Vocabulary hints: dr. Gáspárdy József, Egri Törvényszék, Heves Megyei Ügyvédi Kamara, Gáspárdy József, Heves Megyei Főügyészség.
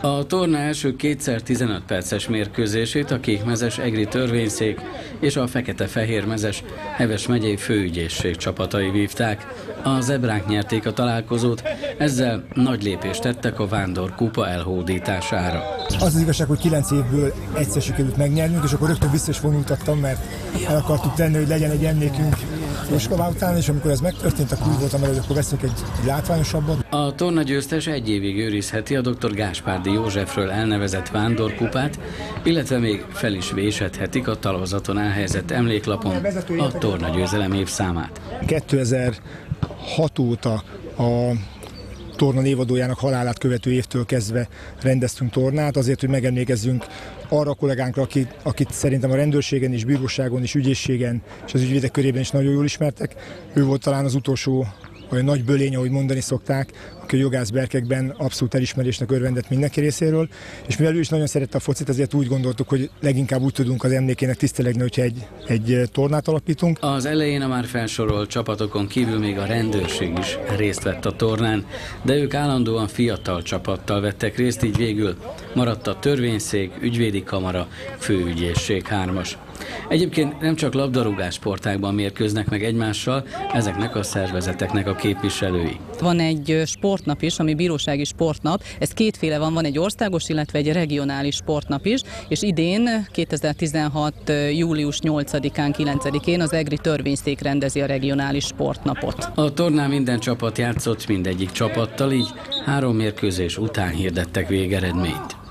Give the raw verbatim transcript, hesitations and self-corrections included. A torna első kétszer tizenöt perces mérkőzését a kékmezes Egri Törvényszék és a fekete-fehérmezes Heves Megyei Főügyészség csapatai vívták. A zebrák nyerték a találkozót, ezzel nagy lépést tettek a vándorkupa elhódítására. Az az igazság, hogy kilenc évből egyszer sikerült megnyernünk, és akkor rögtön vissza is vonultattam, mert el akartuk tenni, hogy legyen egy emlékünk Jóskavá után, és amikor ez megtörtént, akkor úgy voltam, hogy akkor veszünk egy, egy látványosabbat. A torna győztes egy évig őrizheti a dr. Gáspárdy Józsefről elnevezett vándorkupát, illetve még fel is vésethetik a talozaton elhelyezett emléklapon a torna győzelem évszámát. kétezer-hat óta a torna névadójának halálát követő évtől kezdve rendeztünk tornát, azért, hogy megemlékezzünk arra a kollégánkra, akit, akit szerintem a rendőrségen és bíróságon és ügyészségen és az ügyvédek körében is nagyon jól ismertek. Ő volt talán az utolsó olyan nagy bölény, ahogy mondani szokták, aki a jogászberkekben abszolút elismerésnek örvendett mindenki részéről, és mivel ő is nagyon szerette a focit, ezért úgy gondoltuk, hogy leginkább úgy tudunk az emlékének tisztelegni, hogyha egy, egy tornát alapítunk. Az elején a már felsorolt csapatokon kívül még a rendőrség is részt vett a tornán, de ők állandóan fiatal csapattal vettek részt, így végül maradt a Törvényszék, Ügyvédi Kamara, Főügyészség hármas. Egyébként nem csak labdarúgás sportágban mérkőznek meg egymással ezeknek a szervezeteknek a képviselői. Van egy sportnap is, ami bírósági sportnap, ez kétféle van, van egy országos, illetve egy regionális sportnap is, és idén kétezer-tizenhat július nyolcadikán, kilencedikén az Egri Törvényszék rendezi a regionális sportnapot. A tornán minden csapat játszott mindegyik csapattal, így három mérkőzés után hirdettek végeredményt.